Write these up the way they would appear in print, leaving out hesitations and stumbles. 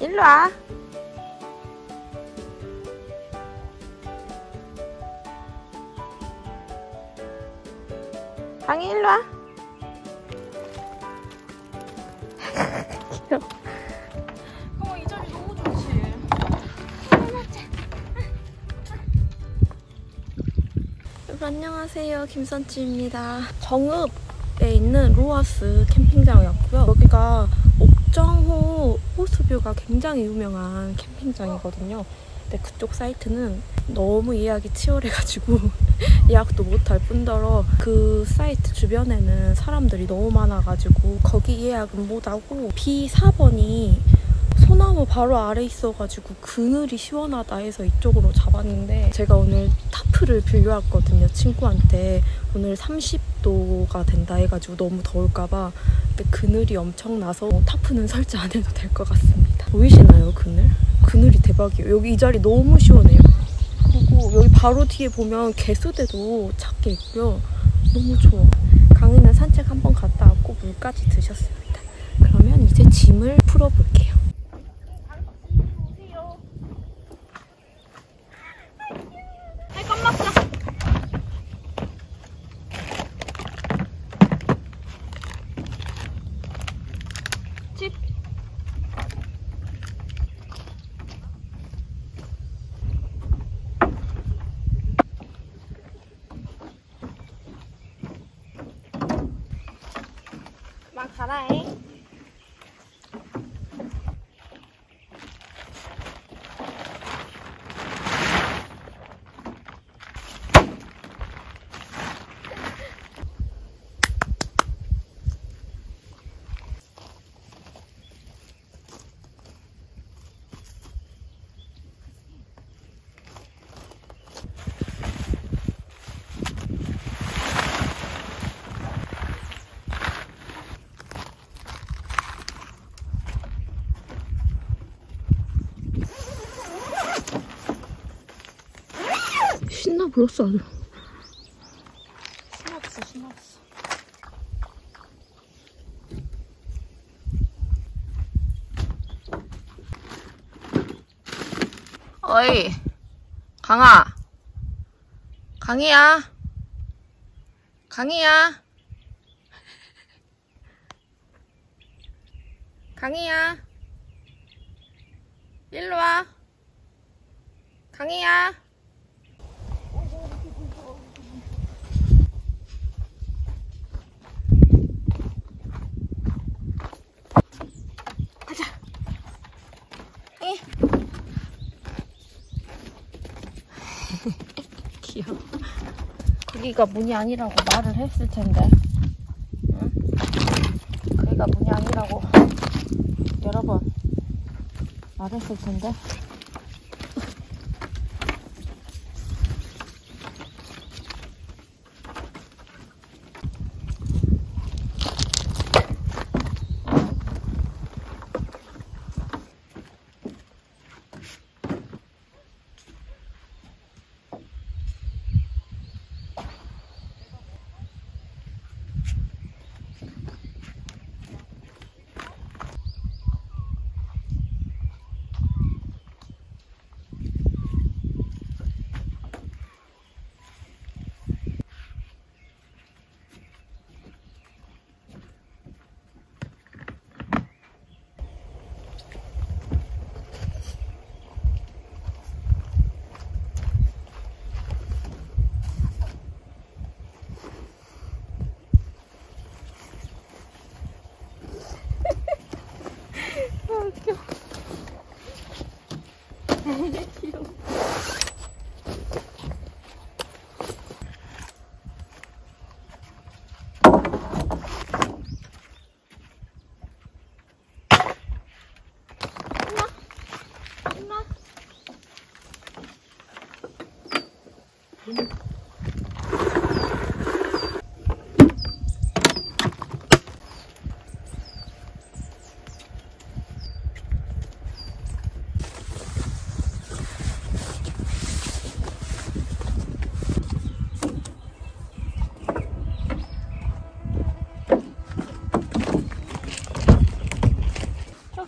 일로 와. 방이 일로 와. 귀여워. 어머, 이 자리 너무 좋지. 여러분 안녕하세요, 김선지입니다. 정읍에 있는 로하스 캠핑장이었고요. 여기가 옥정호 호수뷰가 굉장히 유명한 캠핑장이거든요. 근데 그쪽 사이트는 너무 예약이 치열해가지고 예약도 못할 뿐더러 그 사이트 주변에는 사람들이 너무 많아가지고 거기 예약은 못하고 B4번이 소나무 바로 아래 있어가지고 그늘이 시원하다 해서 이쪽으로 잡았는데, 제가 오늘 타프를 빌려왔거든요. 친구한테 오늘 30도가 된다 해가지고 너무 더울까봐. 근데 그늘이 엄청나서 타프는 설치 안 해도 될 것 같습니다. 보이시나요, 그늘? 그늘이 대박이에요. 여기 이 자리 너무 시원해요. 그리고 여기 바로 뒤에 보면 개수대도 작게 있고요. 너무 좋아. 강이는 산책 한번 갔다 왔고 물까지 드셨습니다. 그러면 이제 짐을 풀어볼게요. 불었어. 아주 신났어, 신났어. 어이, 강아. 강이야. 강이야. 강이야. 일로 와. 강이야. 귀여워. 거기가 문이 아니라고 말을 했을 텐데. 응? 거기가 문이 아니라고 여러 번 말했을 텐데.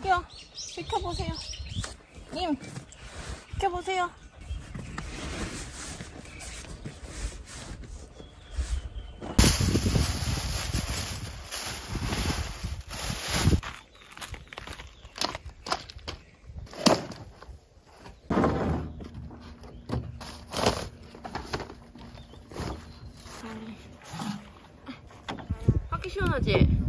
저기요, 비켜보세요. 님, 비켜보세요. 하기 시원하지? 응.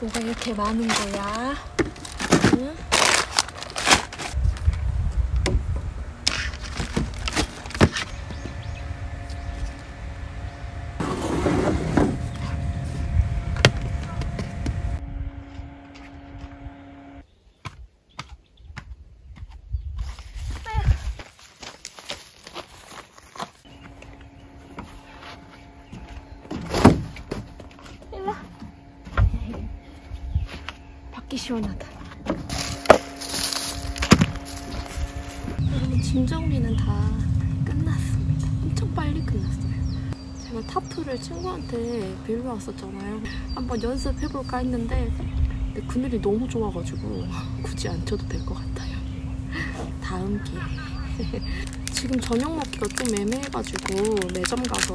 뭐가 이렇게 많은 거야? 응? 시원하다. 여러분, 짐 정리는 다 끝났습니다. 엄청 빨리 끝났어요. 제가 타투를 친구한테 빌려 왔었잖아요. 한번 연습해볼까 했는데 근데 그늘이 너무 좋아가지고 굳이 안 쳐도 될 것 같아요. 다음 기회에. 지금 저녁 먹기가 좀 애매해가지고 매점 가서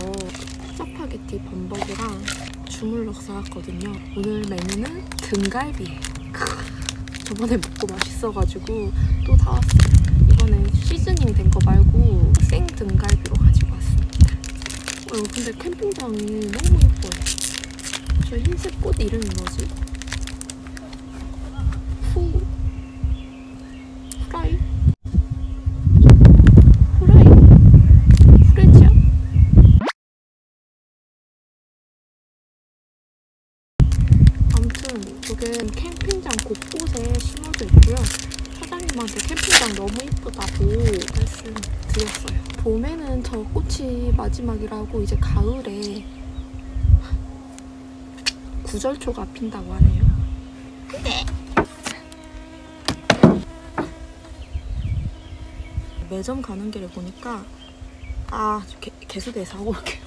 짜파게티 범벅이랑 주물럭 사왔거든요. 오늘 메뉴는 등갈비예요. 저번에 먹고 맛있어가지고 또 사왔어요. 이번에 시즈닝 된 거 말고 생 등갈비로 가지고 왔습니다. 근데 캠핑장이 너무 예뻐요. 저 흰색 꽃 이름이 뭐지? 후라이? 후라이? 후레지아? 아무튼 저게 캠핑장 곳곳에 심어져 있고요. 사장님한테 캠핑장 너무 이쁘다고 말씀드렸어요. 봄에는 저 꽃이 마지막이라고 이제 가을에 구절초가 핀다고 하네요. 근데 매점 가는 길에 보니까 개수대 사고 올게요.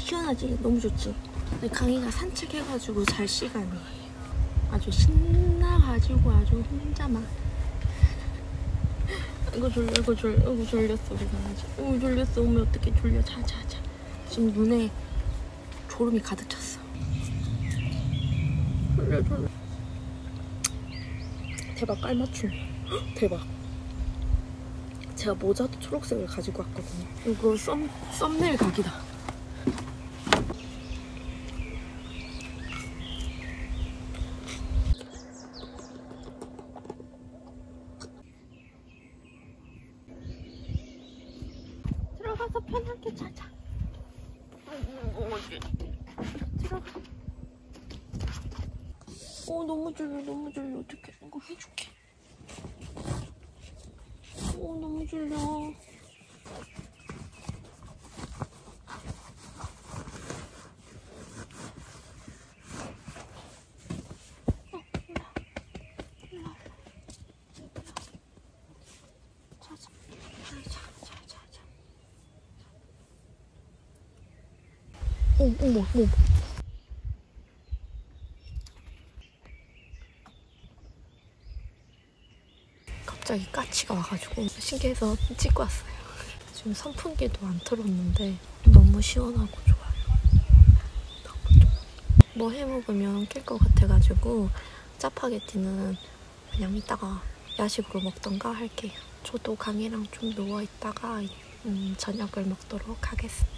시원하지? 너무 좋지? 근데 강이가 산책해가지고 잘 시간이 아주 신나가지고 아주 혼자만 이거 졸렸어. 우리 강아지 졸렸어. 어머, 어떻게 졸려. 자자자. 지금 눈에 졸음이 가득 찼어. 졸려. 대박, 깔맞춤. 헉, 대박. 제가 모자도 초록색을 가지고 왔거든요. 이거 썸네일 각이다. 들어가서 편하게 자자. 들어가. 너무 졸려. 어떡해. 이거 해줄게. 너무 졸려. 어머. 갑자기 까치가 와가지고 신기해서 찍고 왔어요. 지금 선풍기도 안 틀었는데 너무 시원하고 좋아요. 너무 좋아. 뭐 해먹으면 낄 것 같아가지고 짜파게티는 그냥 이따가 야식으로 먹던가 할게요. 저도 강이랑 좀 누워있다가 저녁을 먹도록 하겠습니다.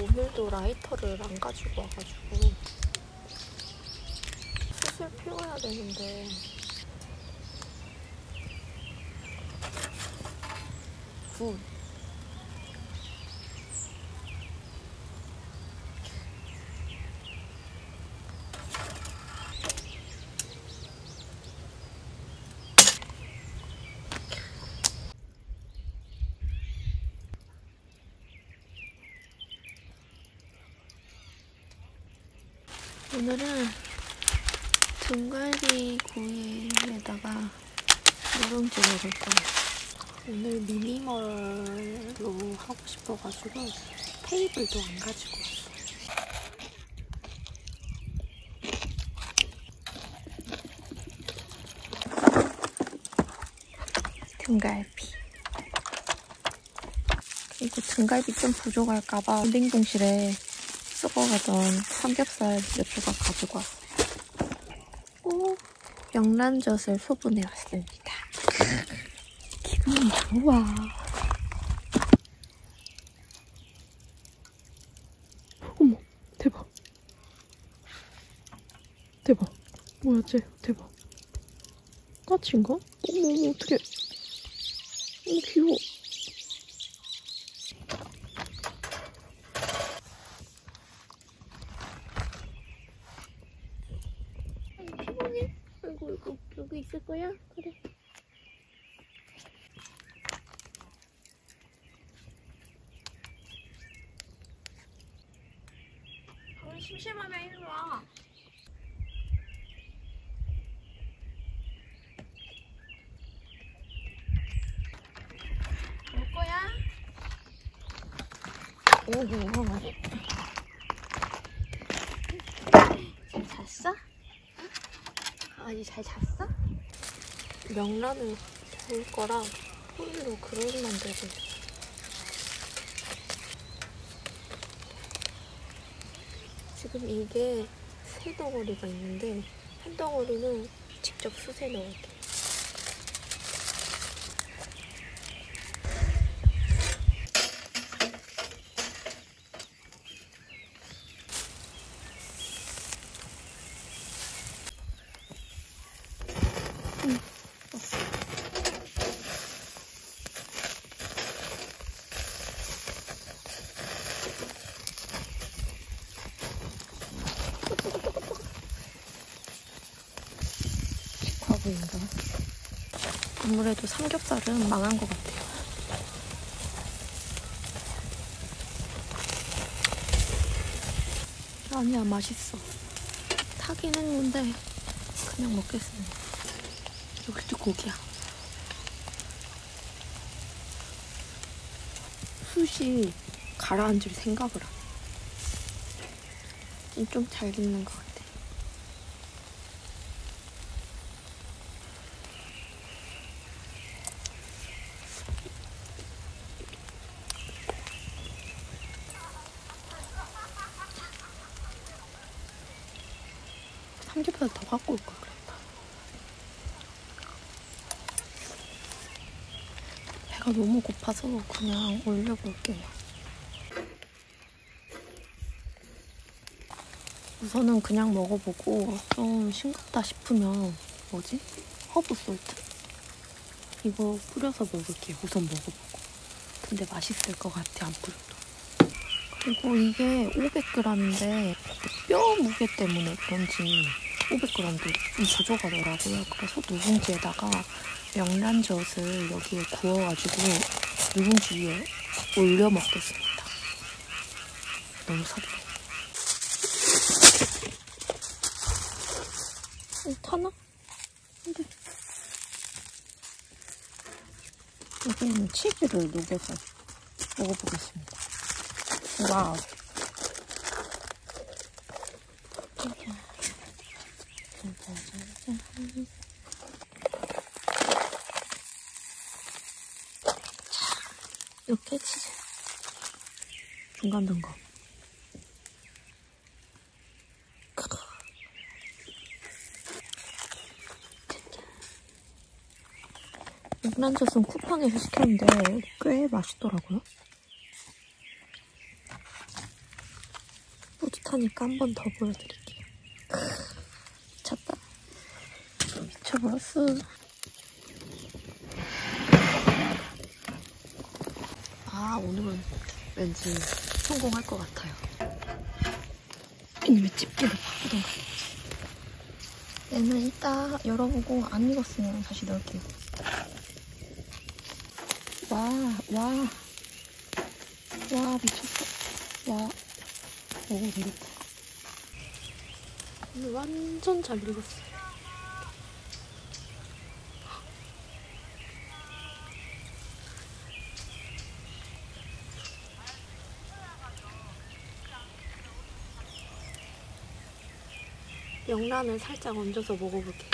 오늘도 라이터를 안 가지고 와가지고 숯을 피워야 되는데 굿! 오늘은 등갈비 구이에다가 누룽지를 넣을 거예요. 오늘 미니멀로 하고 싶어가지고 테이블도 안 가지고 왔어요. 등갈비. 그리고 등갈비 좀 부족할까봐 냉동실에 썩어가던 삼겹살 몇 조각 가지고 왔어요. 오, 명란젓을 소분해 왔습니다. 기분이 좋아. 어머, 대박. 대박. 뭐야, 쟤, 대박. 까치인가? 어머, 어머, 어떡해. 어머, 귀여워. 여기 있을 거야? 그래. 우리 심심하면 일로 와. 올 거야? 잘 잤어? 아니, 잘 잤어? 명란을 구울 거랑 호일로 그릇 만들고 있어. 지금 이게 세 덩어리가 있는데 한 덩어리는 직접 숯에 넣을게요. 아무래도 삼겹살은 망한 것 같아요. 아니야, 맛있어. 타긴 했는데 그냥 먹겠습니다. 여기도 고기야. 숯이 가라앉을 생각을 하네. 좀 잘 익는 것 같아. 삼겹살 더 갖고 올 걸 그랬다. 배가 너무 고파서 그냥 올려볼게요. 우선은 그냥 먹어보고 좀 싱겁다 싶으면 뭐지? 허브 솔트? 이거 뿌려서 먹을게요. 우선 먹어보고. 근데 맛있을 것 같아, 안 뿌려도. 그리고 이게 500g인데 뼈 무게 때문에 그런지 500g도 좀 부족하더라고요. 그래서 누룽지에다가 명란젓을 여기에 구워가지고 누룽지 위에 올려 먹겠습니다. 너무 설레. 타나? 안 돼. 여기는 치즈를 녹여서 먹어보겠습니다. 와우. 이렇게 치즈 중간중간 명란젓은 쿠팡에서 시켰는데 꽤 맛있더라고요. 차니까 한 번 더 보여드릴게요. 미쳤다. 미쳐버렸어. 아, 오늘은 왠지 성공할 것 같아요. 이놈의 집게를 바꾸던가. 얘는 이따 열어보고 안 익었으면 다시 넣을게요. 와, 미쳤어. 와, 먹어도 되겠다. 오늘 완전 잘 익었어요. 명란을 살짝 얹어서 먹어볼게요.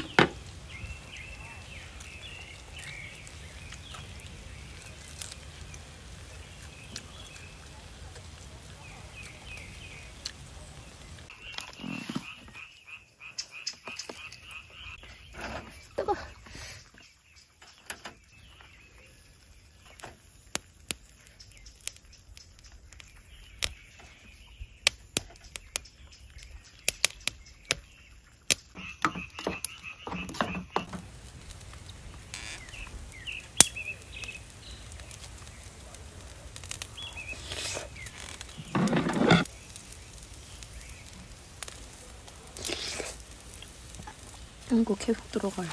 뜨거워. 이거 계속 들어가요.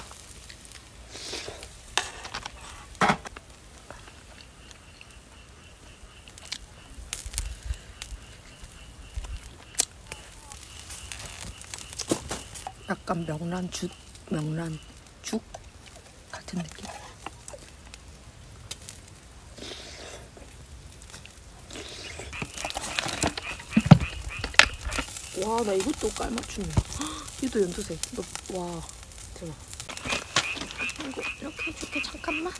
약간 명란죽 같은 느낌. 와, 나 이것도 깔맞춤이야. 이것도 연두색. 와, 대박. 이거 이렇게 해줄게. 잠깐만.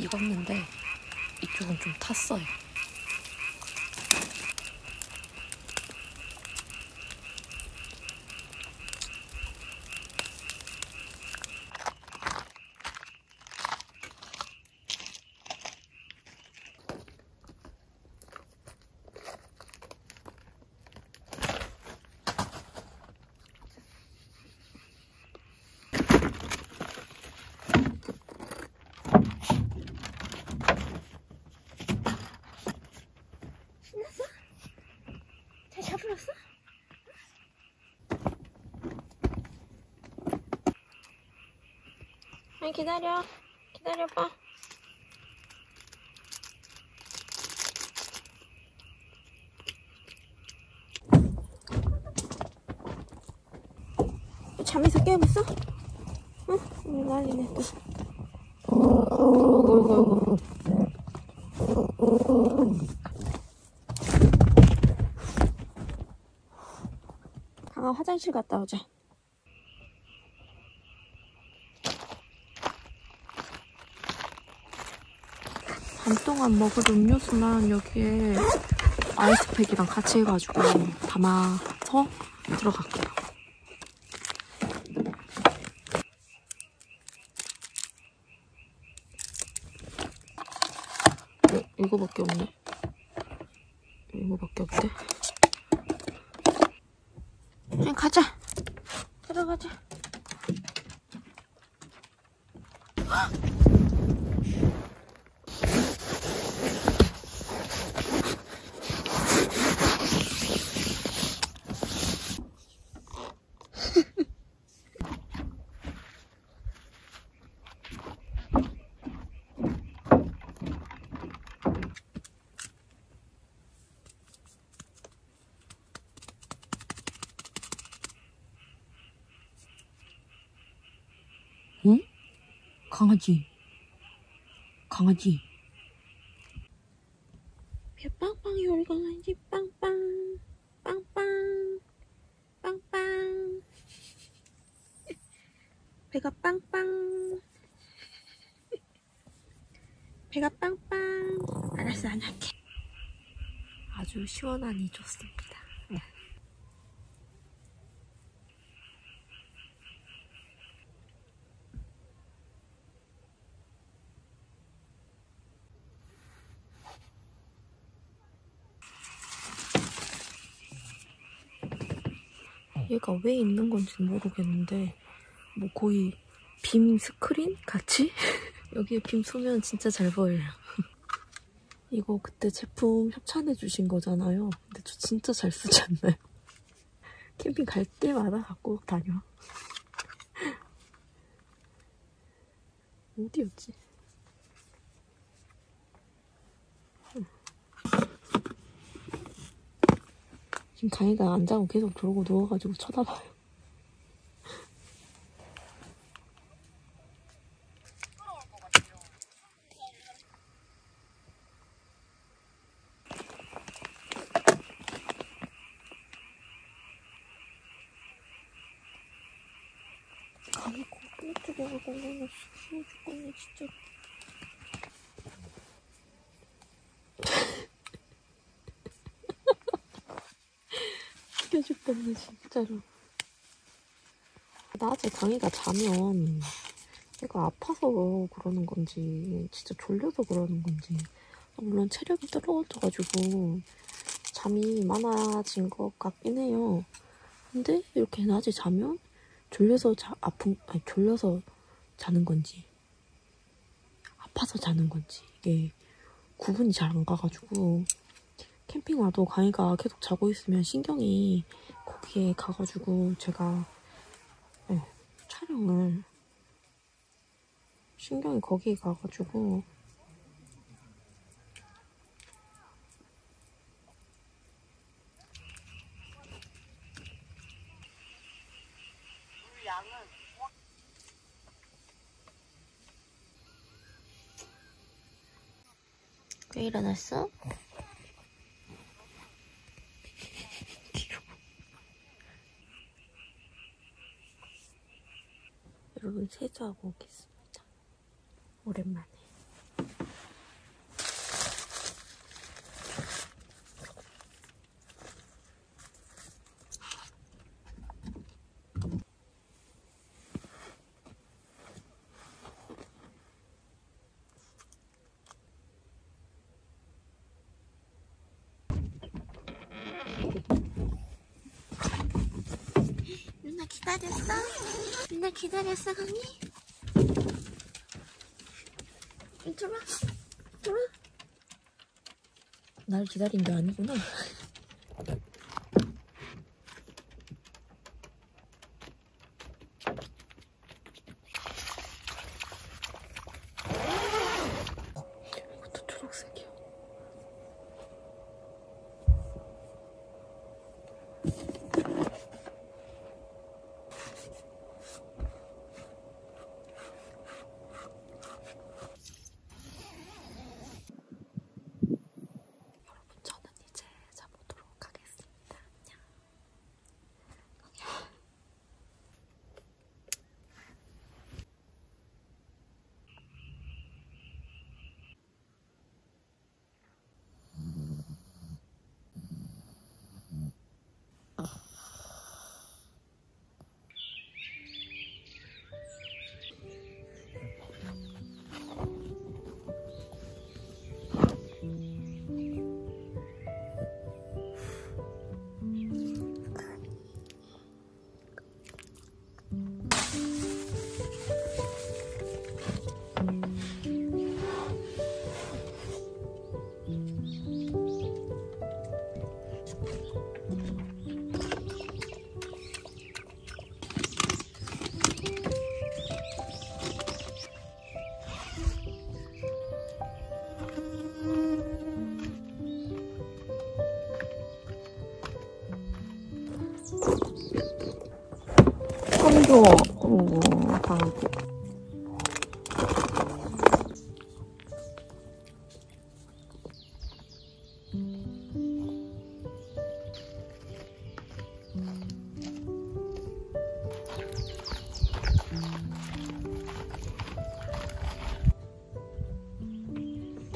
익었는데 이쪽은 좀 탔어요. 아니, 기다려봐. 잠에서 깨어봤어? 응? 오늘 난리네 또. 강아, 화장실 갔다 오자. 밤 동안 먹을 음료수만 여기에 아이스팩이랑 같이 해가지고 담아서 들어갈게요. 이거밖에 없네. 이거밖에 없대. 그냥 가자. 들어가자. 응? 강아지 배 빵빵 요리 강아지 빵빵 배가 빵빵 알았어, 안 할게. 아주 시원하니 좋습니다. 얘가 왜 있는 건지 모르겠는데 뭐 거의 빔 스크린 같이? 여기에 빔 쏘면 진짜 잘 보여요. 이거 그때 제품 협찬해주신 거잖아요. 근데 저 진짜 잘 쓰지 않나요? 캠핑 갈 때마다 갖고 다녀. 어디였지? 지금 강이가 안 자고 계속 저러고 누워가지고 쳐다봐요. 진짜. 죽여 죽겠네 진짜로. 낮에 강이가 자면 얘가 아파서 그러는 건지 진짜 졸려서 그러는 건지, 물론 체력이 떨어져가지고 잠이 많아진 것 같긴 해요. 근데 이렇게 낮에 자면 졸려서 졸려서 자는 건지 아파서 자는 건지 이게 구분이 잘 안 가가지고, 캠핑 와도 강이가 계속 자고 있으면 신경이 거기에 가가지고 제가 촬영을 신경이 거기에 가가지고 왜 일어났어? 여러분, 세수하고 오겠습니다. 오랜만에. 기다렸어? 누나 기다렸어, 강이? 들어와, 들어와. 날 기다린 게 아니구나.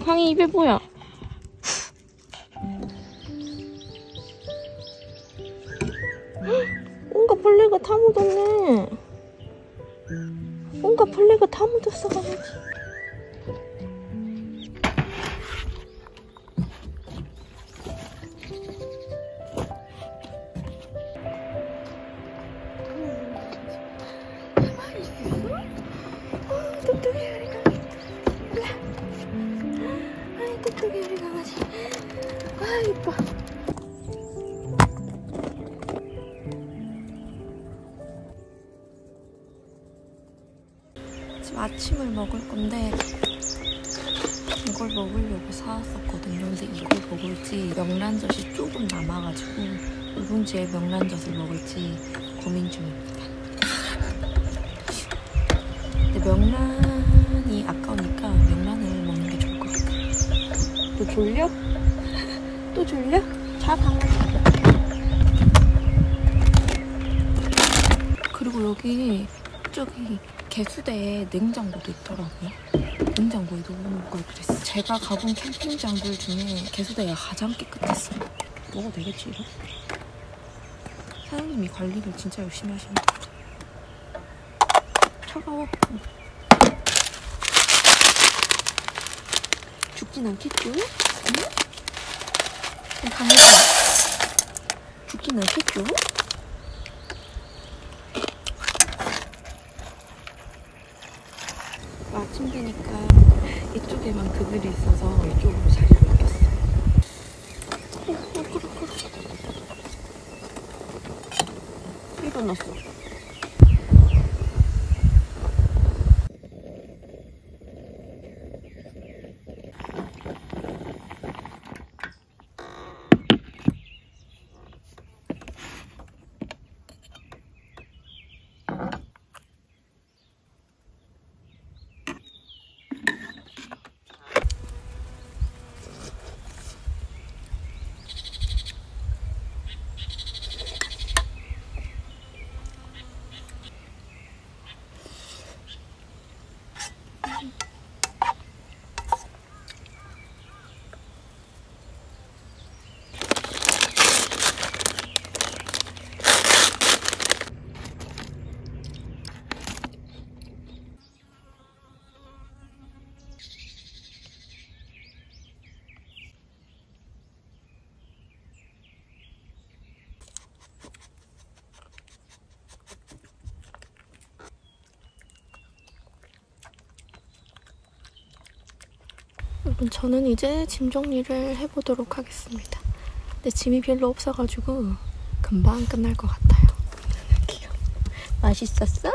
강이 입에 뭐야? 뭔가 벌레가 다 묻었네. 뭔가 벌레가 다 묻었어. 강이. 이뻐. 지금 아침을 먹을 건데 이걸 먹으려고 사왔었거든요. 근데 이걸 먹을지 명란젓이 조금 남아가지고 우봉지에 명란젓을 먹을지 고민 중입니다. 근데 명란이 아까우니까 명란을 먹는 게 좋을 것 같아요. 또 졸려? 또 졸려? 자, 방금. 그리고 여기 저기 개수대에 냉장고도 있더라고요. 냉장고에도 먹고 그랬어. 제가 가본 캠핑장들 중에 개수대가 가장 깨끗했어요. 먹어도 되겠지 이거? 사장님이 관리를 진짜 열심히 하시네. 차가워. 죽진 않겠죠? 응? 강해져. 죽진 않겠죠? 아침 되니까 이쪽에만 그늘이 있어서 이쪽으로 자리를 옮겼어요. 일어났어. 저는 이제 짐 정리를 해보도록 하겠습니다. 근데 짐이 별로 없어가지고 금방 끝날 것 같아요. 귀여워. 맛있었어?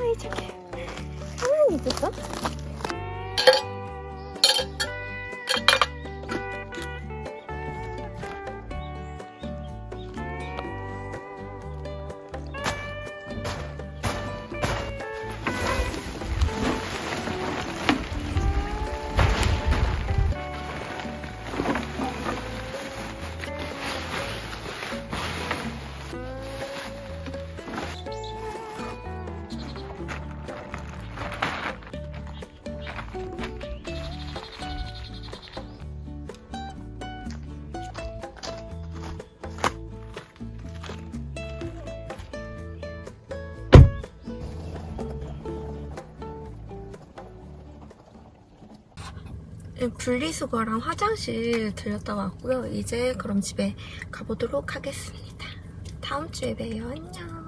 아이 착해. 가만히 있었어? 분리수거랑 화장실 들렸다 왔고요. 이제 그럼 집에 가보도록 하겠습니다. 다음 주에 봬요. 안녕.